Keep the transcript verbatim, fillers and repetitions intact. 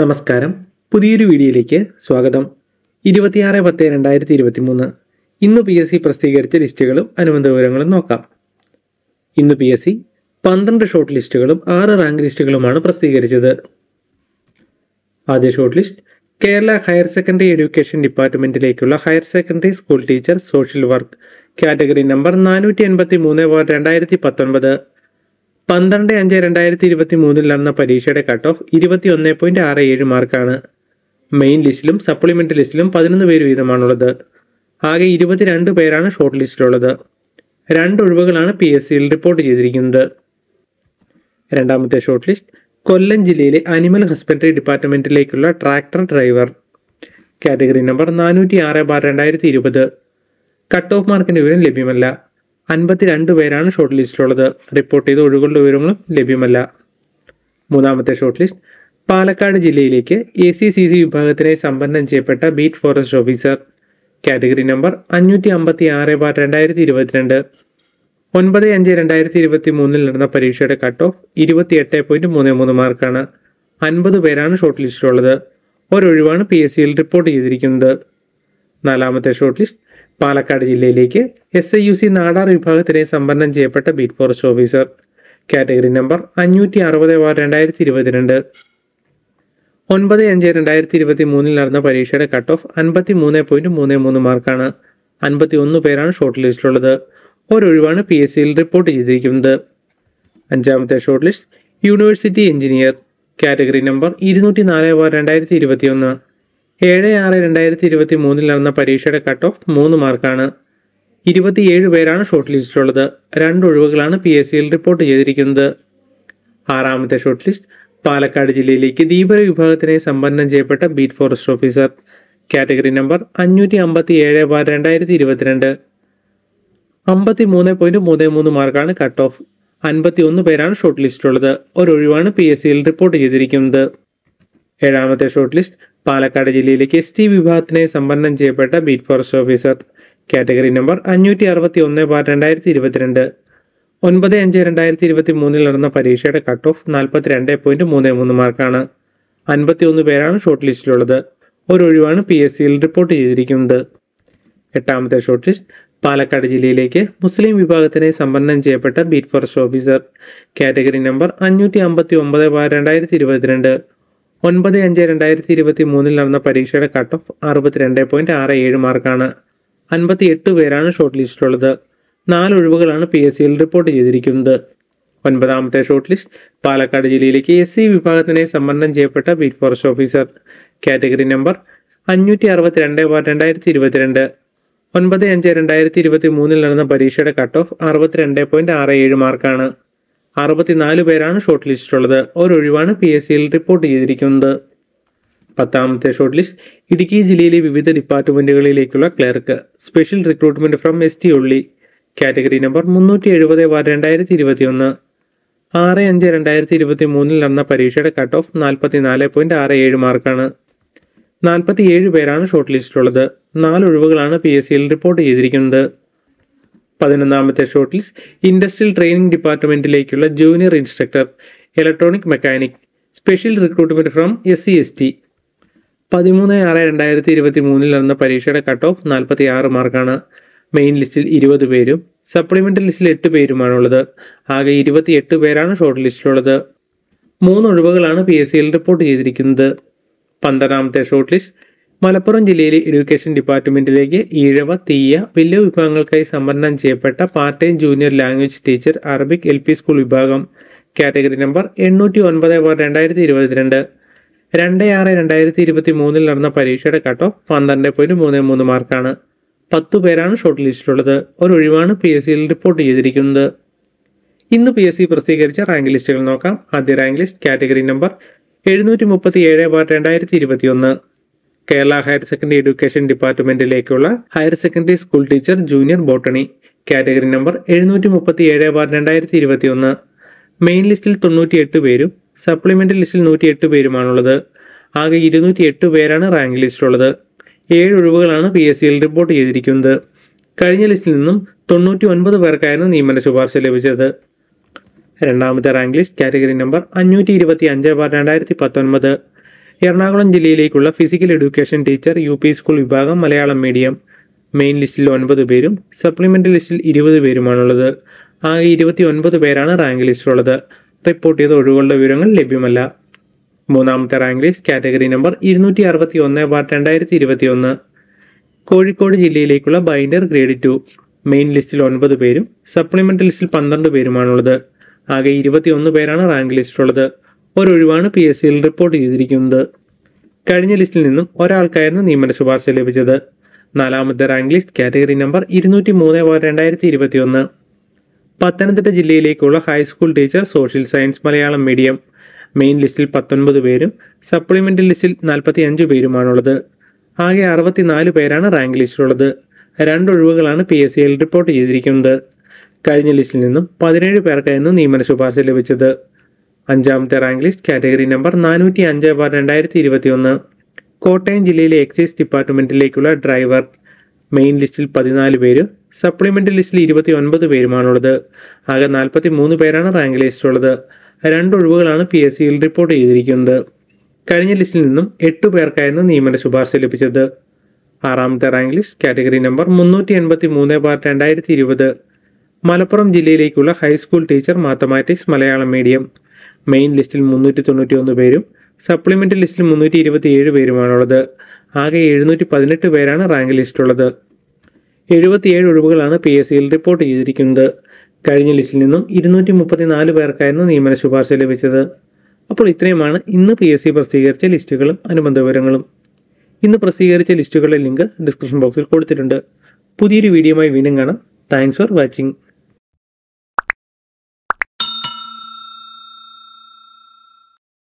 നമസ്കാരം പുതിയൊരു വീഡിയോയിലേക്ക് സ്വാഗതം ഇരുപത്തിയാറ് പത്ത് രണ്ടായിരത്തി ഇരുപത്തിമൂന്ന് ഇന്ന് P S C പ്രസിദ്ധീകരിച്ച ലിസ്റ്റുകളും അനുബന്ധ വിവരങ്ങളും നോക്കാം ഇന്ന് P S C പന്ത്രണ്ട് ഷോർട്ട് ലിസ്റ്റുകളും ആറ് റാങ്ക് ലിസ്റ്റുകളുമാണ് പ്രസിദ്ധീകരിച്ചത് ആദ്യ short list Kerala higher secondary education ഡിപ്പാർട്ട്മെന്റിലേക്കുള്ള higher secondary school teacher social work category number നാനൂറ്റി എൺപത്തിമൂന്ന് ബാർ രണ്ടായിരത്തി പത്തൊൻപത് പന്ത്രണ്ട് അഞ്ച് രണ്ടായിരത്തി ഇരുപത്തിമൂന്നിൽ നടന്ന പരീക്ഷയുടെ കട്ട്-ഓഫ് ഇരുപത്തിയൊന്ന് പോയിന്റ് ആറ് ഏഴ് മാർക്കാണ് മെയിൻ ലിസ്റ്റിലും സപ്ലിമെന്ററി ലിസ്റ്റിലും പതിനൊന്ന് പേര് വീതമാണുള്ളത് ആകെ ഇരുപത്തിരണ്ട് പേരാണ് ഷോർട്ട് ലിസ്റ്റിലുള്ളത് രണ്ട് ഒഴിവുകളാണ് P S C യിൽ റിപ്പോർട്ട് ചെയ്തിരിക്കുന്നത് രണ്ടാമത്തെ ഷോർട്ട് ലിസ്റ്റ് കൊല്ലം ജില്ലയിലെ അനിമൽ ഹസ്ബൻഡറി ഡിപ്പാർട്ട്മെന്റിലേക്കുള്ള ട്രാക്ടർ ഡ്രൈവർ കാറ്റഗറി നമ്പർ നാനൂറ്റി ആറ് ബാർ രണ്ടായിരത്തി ഇരുപത് കട്ട്-ഓഫ് മാർക്കിന്റെ വിവരം ലഭ്യമല്ല അൻപത്തിരണ്ട് പേരാണ് ഷോർട്ട് ലിസ്റ്റിലുള്ളത് റിപ്പോർട്ട് ചെയ്ത ഒഴിവുകളുടെ വിവരങ്ങളും ലഭ്യമല്ല മൂന്നാമത്തെ ഷോർട്ട് ലിസ്റ്റ് പാലക്കാട് ജില്ലയിലേക്ക് A C C C വിഭാഗത്തിനെ സംബന്ധം ചെയ്യപ്പെട്ട beat forest officer category number അഞ്ഞൂറ്റി അമ്പത്തിയാറ് ബാർ രണ്ടായിരത്തി ഇരുപത്തിരണ്ട് ഒൻപത് അഞ്ച് രണ്ടായിരത്തി ഇരുപത്തി മൂന്നിൽ നടന്ന പരീക്ഷയുടെ കട്ട്-ഓഫ് ഇരുപത്തിയെട്ട് പോയിന്റ് മൂന്ന് മൂന്ന് മാർക്കാണ് അൻപത് പേരാണ് ഷോർട്ട് ലിസ്റ്റിലുള്ളത് ഒരൊഴിവാണ് P S C യിൽ റിപ്പോർട്ട് ചെയ്തിരിക്കുന്നത് നാലാമത്തെ ഷോർട്ട് ലിസ്റ്റ് പാലക്കാട് ജില്ലയിലേക്ക് S I U C Nadar വിഭാഗത്തിനെ സംബന്ധം ചെയ്യപ്പെട്ട beat forest officer category number അഞ്ഞൂറ്റി അറുപത് ബാർ രണ്ടായിരത്തി ഇരുപത്തിരണ്ട് ഒൻപത് അഞ്ച് രണ്ടായിരത്തി ഇരുപത്തി മൂന്നിൽ നടന്ന പരീക്ഷയുടെ കട്ട്-ഓഫ് അൻപത്തി മൂന്ന് പോയിന്റ് മൂന്ന് മൂന്ന് മാർക്കാണ് അൻപത്തി ഒന്ന് പേരാണ് ഷോർട്ട് ലിസ്റ്റിലുള്ളത് ഒരൊഴിവാണ് P S C യിൽ റിപ്പോർട്ട് ചെയ്തിരിക്കുന്നത് അഞ്ചാമത്തെ short list university engineer category number ഇരുന്നൂറ്റി നാല് ബാർ രണ്ടായിരത്തി ഇരുപത്തിയൊന്ന് ഏഴ് ആറ് രണ്ടായിരത്തി ഇരുപത്തി മൂന്നിൽ നടന്ന പരീക്ഷയുടെ കട്ട്-ഓഫ് മൂന്ന് മാർക്കാണ് ഇരുപത്തിയേഴ് പേരാണ് ഷോർട്ട് ലിസ്റ്റിലുള്ളത് രണ്ട് ഒഴിവുകളാണ് P S C യിൽ റിപ്പോർട്ട് ചെയ്തിരിക്കുന്നത് ആറാമത്തെ ഷോർട്ട് ലിസ്റ്റ് പാലക്കാട് ജില്ലയിലേക്ക് ദ്വീപര വിഭാഗത്തിനെ സംബന്ധം ചെയ്യപ്പെട്ട beat forest officer category number അഞ്ഞൂറ്റി അമ്പത്തിയേഴ് ബാർ രണ്ടായിരത്തി ഇരുപത്തിരണ്ട് അമ്പത്തി മൂന്ന് പോയിന്റ് മൂന്ന് മൂന്ന് മാർക്കാണ് കട്ട്-ഓഫ് അൻപത്തി ഒന്ന് പേരാണ് ഷോർട്ട് ലിസ്റ്റിലുള്ളത് ഒരൊഴിവാണ് P S C യിൽ റിപ്പോർട്ട് ചെയ്തിരിക്കുന്നത് ഏഴാമത്തെ ഷോർട്ട് ലിസ്റ്റ് പാലക്കാട് ജില്ലയിലേക്ക് S T വിഭാഗത്തിനെ സംബന്ധം ചെയ്യപ്പെട്ട beat forest officer category number അഞ്ഞൂറ്റി അറുപത്തിയൊന്ന് ബാർ രണ്ടായിരത്തി ഇരുപത്തിരണ്ട് ഒൻപത് അഞ്ച് രണ്ടായിരത്തി ഇരുപത്തി മൂന്നിൽ നടന്ന പരീക്ഷയുടെ കട്ട്-ഓഫ് നാൽപ്പത്തിരണ്ട് പോയിന്റ് മൂന്ന് മൂന്ന് മാർക്കാണ് അൻപത്തി ഒന്ന് പേരാണ് ഷോർട്ട് ലിസ്റ്റിലുള്ളത് ഒരൊഴിവാണ് P S C യിൽ റിപ്പോർട്ട് ചെയ്തിരിക്കുന്നത് എട്ടാമത്തെ ഷോർട്ട് ലിസ്റ്റ് പാലക്കാട് ജില്ലയിലേക്ക് മുസ്ലിം വിഭാഗത്തിനെ സംബന്ധം ചെയ്യപ്പെട്ട beat forest officer category number അഞ്ഞൂറ്റി അമ്പത്തി ഒമ്പത് ബാർ രണ്ടായിരത്തി ഇരുപത്തിരണ്ട് ഒൻപത് അഞ്ച് രണ്ടായിരത്തി ഇരുപത്തി മൂന്നിൽ നടന്ന പരീക്ഷയുടെ കട്ട്-ഓഫ് അറുപത്തിരണ്ട് പോയിന്റ് ആറ് ഏഴ് മാർക്കാണ് അൻപത്തി എട്ട് പേരാണ് ഷോർട്ട് ലിസ്റ്റിലുള്ളത് നാല് ഒഴിവുകളാണ് P S C യിൽ റിപ്പോർട്ട് ചെയ്തിരിക്കുന്നത് ഒൻപതാമത്തെ ഷോർട്ട് ലിസ്റ്റ് പാലക്കാട് ജില്ലയിലേക്ക് S C വിഭാഗത്തിനെ സംബന്ധം ചെയ്യപ്പെട്ട beat forest officer category number അഞ്ഞൂറ്റി അറുപത്തിരണ്ട് ബാർ രണ്ടായിരത്തി ഇരുപത്തിരണ്ട് ഒൻപത് അഞ്ച് രണ്ടായിരത്തി ഇരുപത്തി മൂന്നിൽ നടന്ന പരീക്ഷയുടെ കട്ട്-ഓഫ് അറുപത്തിരണ്ട് പോയിന്റ് ആറ് ഏഴ് മാർക്കാണ് അറുപത്തിനാല് പേരാണ് ഷോർട്ട് ലിസ്റ്റിലുള്ളത് ഒരൊഴിവാണ് P S C യിൽ റിപ്പോർട്ട് ചെയ്തിരിക്കുന്നത് പത്താമത്തെ ഷോർട്ട് ലിസ്റ്റ് ഇടുക്കി ജില്ലയിലെ വിവിധ ഡിപ്പാർട്ട്മെന്റുകളിലേക്കുള്ള clerk special recruitment from S T only category number മുന്നൂറ്റി എഴുപത് ബാർ രണ്ടായിരത്തി ഇരുപത്തിയൊന്ന് ആറ് അഞ്ച് രണ്ടായിരത്തി ഇരുപത്തി മൂന്നിൽ നടന്ന പരീക്ഷയുടെ കട്ട്-ഓഫ് നാൽപ്പത്തിനാല് പോയിന്റ് ആറ് ഏഴ് മാർക്കാണ് നാൽപ്പത്തിയേഴ് പേരാണ് ഷോർട്ട് ലിസ്റ്റിലുള്ളത് നാല് ഒഴിവുകളാണ് P S C യിൽ റിപ്പോർട്ട് ചെയ്തിരിക്കുന്നത് പതിനൊന്നാമത്തെ ഷോർട്ട് ലിസ്റ്റ് ഇൻഡസ്ട്രിയൽ ട്രെയിനിങ് ഡിപ്പാർട്ട്മെന്റിലേക്കുള്ള junior instructor electronic mechanic special recruitment from S C S T പതിമൂന്ന് ആറ് രണ്ടായിരത്തി ഇരുപത്തി മൂന്നിൽ നടന്ന പരീക്ഷയുടെ കട്ട്-ഓഫ് നാൽപ്പത്തി ആറ് മാർക്കാണ് മെയിൻ ലിസ്റ്റിൽ ഇരുപത് പേരും സപ്ലിമെന്ററി ലിസ്റ്റിൽ എട്ട് പേരുമാണുള്ളത് ആകെ ഇരുപത്തിയെട്ട് പേരാണ് ഷോർട്ട് ലിസ്റ്റിലുള്ളത് മൂന്ന് ഒഴിവുകളാണ് P S C യിൽ റിപ്പോർട്ട് ചെയ്തിരിക്കുന്നത് പന്ത്രണ്ടാമത്തെ ഷോർട്ട് ലിസ്റ്റ് മലപ്പുറം ജില്ലയിലെ എഡ്യൂക്കേഷൻ ഡിപ്പാർട്ട്മെന്റിലേക്ക് ഈഴവ തീയ വില്ലേജ് വിഭാഗങ്ങൾക്കായി സംവരണം ചെയ്യപ്പെട്ട part time junior language teacher Arabic L P school വിഭാഗം കാറ്റഗറി നമ്പർ എണ്ണൂറ്റി ഒൻപത് ബാർ രണ്ടായിരത്തി ഇരുപത്തിരണ്ട് രണ്ട് ആറ് രണ്ടായിരത്തി ഇരുപത്തി മൂന്നിൽ നടന്ന പരീക്ഷയുടെ കട്ട്-ഓഫ് പന്ത്രണ്ട് പോയിന്റ് മൂന്ന് മൂന്ന് മാർക്കാണ് പത്ത് പേരാണ് ഷോർട്ട് ലിസ്റ്റിലുള്ളത് ഒരൊഴിവാണ് P S C യിൽ റിപ്പോർട്ട് ചെയ്തിരിക്കുന്നത് ഇന്ന് P S C പ്രസിദ്ധീകരിച്ച റാങ്ക് ലിസ്റ്റുകൾ നോക്കാം ആദ്യ റാങ്ക് ലിസ്റ്റ് കാറ്റഗറി നമ്പർ എഴുന്നൂറ്റി മുപ്പത്തി ഏഴ് ബാർ രണ്ടായിരത്തി ഇരുപത്തി ഒന്ന് കേരള ഹയർ സെക്കൻഡറി എഡ്യൂക്കേഷൻ ഡിപ്പാർട്ട്മെന്റിലേക്കുള്ള higher secondary school teacher junior botany category number എഴുന്നൂറ്റി മുപ്പത്തി ഏഴ് ബാർ രണ്ടായിരത്തി ഇരുപത്തി ഒന്ന് മെയിൻ ലിസ്റ്റിൽ തൊണ്ണൂറ്റിയെട്ട് പേരും സപ്ലിമെന്ററി ലിസ്റ്റിൽ നൂറ്റിയെട്ട് പേരുമാണുള്ളത് ആകെ ഇരുന്നൂറ്റിയെട്ട് പേരാണ് റാങ്ക് ലിസ്റ്റിലുള്ളത് ഏഴ് ഒഴിവുകളാണ് P S C യിൽ റിപ്പോർട്ട് ചെയ്തിരിക്കുന്നത് കഴിഞ്ഞ ലിസ്റ്റിൽ നിന്നും തൊണ്ണൂറ്റി ഒൻപത് പേർക്കായിരുന്നു നിയമന ശുപാർശ ലഭിച്ചത് രണ്ടാമത്തെ റാങ്ക് ലിസ്റ്റ് കാറ്റഗറി നമ്പർ അഞ്ഞൂറ്റി ഇരുപത്തി അഞ്ച് ബാർ രണ്ടായിരത്തി പത്തൊൻപത് എറണാകുളം ജില്ലയിലേക്കുള്ള physical education teacher U P school വിഭാഗം മലയാളം മീഡിയം മെയിൻ ലിസ്റ്റിൽ ഒൻപത് പേരും സപ്ലിമെൻ്ററി ലിസ്റ്റിൽ ഇരുപത് പേരുമാണുള്ളത്. ആകെ ഇരുപത്തി ഒൻപത് പേരാണ് റാങ്ക് ലിസ്റ്റിലുള്ളത്. റിപ്പോർട്ട് ചെയ്ത ഒഴിവുകളുടെ വിവരങ്ങൾ ലഭ്യമല്ല. മൂന്നാമത്തെ റാങ്ക് ലിസ്റ്റ് കാറ്റഗറി നമ്പർ ഇരുന്നൂറ്റി അറുപത്തി ഒന്ന് ബാർ രണ്ടായിരത്തി ഇരുപത്തി ഒന്ന് കോഴിക്കോട് ജില്ലയിലേക്കുള്ള ബൈൻഡർ ഗ്രേഡ് ടു മെയിൻ ലിസ്റ്റിൽ ഒൻപത് പേരും സപ്ലിമെൻ്ററി ലിസ്റ്റിൽ പന്ത്രണ്ട് പേരുമാണുള്ളത്. ആകെ ഇരുപത്തി ഒന്ന് പേരാണ് റാങ്ക് ലിസ്റ്റിലുള്ളത്. ഒരൊഴിവാണ് പി എസ് സിയിൽ റിപ്പോർട്ട് ചെയ്തിരിക്കുന്നത്. കഴിഞ്ഞ ലിസ്റ്റിൽ നിന്നും ഒരാൾക്കായിരുന്നു നിയമന ശുപാർശ ലഭിച്ചത്. നാലാമത്തെ റാങ്ക് ലിസ്റ്റ് കാറ്റഗറി നമ്പർ ഇരുന്നൂറ്റി മൂന്ന് ബാർ രണ്ടായിരത്തി ഇരുപത്തി ഒന്ന് പത്തനംതിട്ട ജില്ലയിലേക്കുള്ള high school teacher social science Malayalam medium main ലിസ്റ്റിൽ പത്തൊൻപത് പേരും സപ്ലിമെൻ്ററി ലിസ്റ്റിൽ നാൽപ്പത്തി അഞ്ച് പേരുമാണുള്ളത്. ആകെ അറുപത്തിനാല് പേരാണ് റാങ്ക് ലിസ്റ്റിലുള്ളത്. രണ്ടൊഴിവുകളാണ് പി എസ് സിയിൽ റിപ്പോർട്ട് ചെയ്തിരിക്കുന്നത്. കഴിഞ്ഞ ലിസ്റ്റിൽ നിന്നും പതിനേഴ് പേർക്കായിരുന്നു നിയമന ശുപാർശ ലഭിച്ചത്. അഞ്ചാമത്തെ റാങ്ക് ലിസ്റ്റ് കാറ്റഗറി നമ്പർ നാനൂറ്റി അഞ്ച് ബാർ രണ്ടായിരത്തി ഇരുപത്തി ഒന്ന് കോട്ടയം ജില്ലയിലെ എക്സൈസ് ഡിപ്പാർട്ട്മെൻറ്റിലേക്കുള്ള ഡ്രൈവർ മെയിൻ ലിസ്റ്റിൽ പതിനാല് പേരും സപ്ലിമെൻ്ററി ലിസ്റ്റിൽ ഇരുപത്തി ഒൻപത് പേരുമാണുള്ളത്. ആകെ നാൽപ്പത്തി മൂന്ന് പേരാണ് റാങ്ക് ലിസ്റ്റിലുള്ളത്. രണ്ടൊഴിവുകളാണ് പി എസ് സിയിൽ റിപ്പോർട്ട് ചെയ്തിരിക്കുന്നത്. കഴിഞ്ഞ ലിസ്റ്റിൽ നിന്നും എട്ട് പേർക്കായിരുന്നു നിയമന ശുപാർശ ലഭിച്ചത്. ആറാമത്തെ റാങ്ക് ലിസ്റ്റ് കാറ്റഗറി നമ്പർ മുന്നൂറ്റി എൺപത്തി മൂന്ന് ബാർ രണ്ടായിരത്തി ഇരുപത് മലപ്പുറം ജില്ലയിലേക്കുള്ള high school teacher mathematics Malayalam medium main ലിസ്റ്റിൽ മുന്നൂറ്റി തൊണ്ണൂറ്റി ഒന്ന് പേരും സപ്ലിമെൻ്ററി ലിസ്റ്റിൽ മുന്നൂറ്റി ഇരുപത്തി ഏഴ് പേരുമാണുള്ളത്. ആകെ എഴുന്നൂറ്റി പതിനെട്ട് പേരാണ് റാങ്ക് ലിസ്റ്റിലുള്ളത്. എഴുപത്തിയേഴ് ഒഴിവുകളാണ് പി എസ് സിയിൽ റിപ്പോർട്ട് ചെയ്തിരിക്കുന്നത്. കഴിഞ്ഞ ലിസ്റ്റിൽ നിന്നും ഇരുന്നൂറ്റി മുപ്പത്തി നാല് പേർക്കായിരുന്നു നിയമന ശുപാർശ ലഭിച്ചത്. അപ്പോൾ ഇത്രയുമാണ് ഇന്ന് പി എസ് സി പ്രസിദ്ധീകരിച്ച ലിസ്റ്റുകളും അനുബന്ധ വിവരങ്ങളും. ഇന്ന് പ്രസിദ്ധീകരിച്ച ലിസ്റ്റുകളുടെ ലിങ്ക് ഡിസ്ക്രിപ്ഷൻ ബോക്സിൽ കൊടുത്തിട്ടുണ്ട്. പുതിയൊരു വീഡിയോയുമായി വീണ്ടും കാണാം. Thanks for watching.